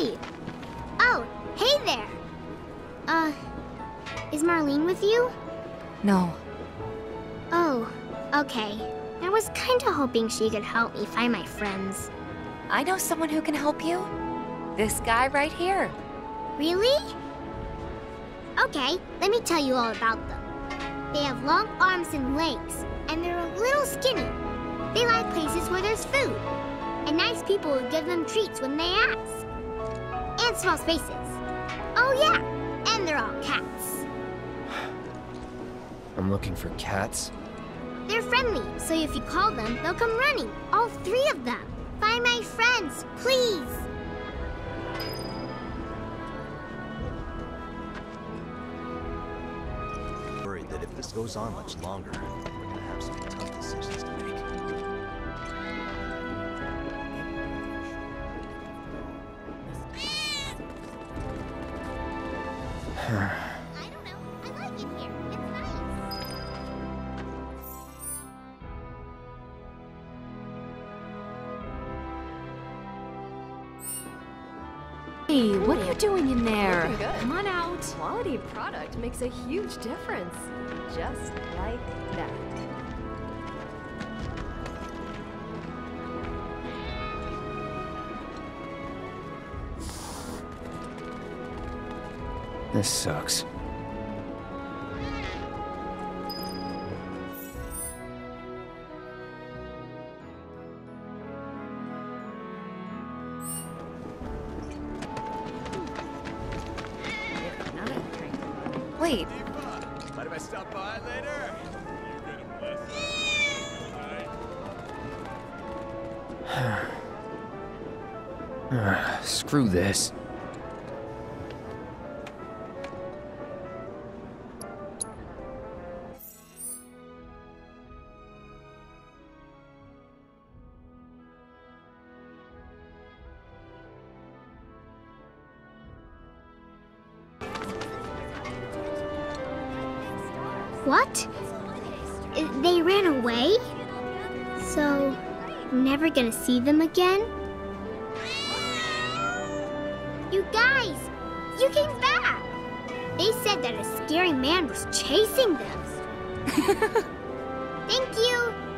Hey! Oh, hey there! Is Marlene with you? No. Oh, okay. I was kinda hoping she could help me find my friends. I know someone who can help you. This guy right here. Really? Okay, let me tell you all about them. They have long arms and legs, and they're a little skinny. They like places where there's food, and nice people who give them treats when they ask. And small spaces. Oh yeah, and they're all cats. I'm looking for cats? They're friendly, so if you call them, they'll come running. All three of them. Find my friends, please! I'm worried that if this goes on much longer, we're gonna have some tough decisions to make. I don't know. I like it here. It's nice. Hey, what are you doing in there? Looking good. Come on out. Quality product makes a huge difference. Just like that. This sucks. Wait. Mind if I stop by later? You get a blessing. All right. Screw this. What? They ran away? So, never gonna see them again? You guys! You came back! They said that a scary man was chasing them. Thank you!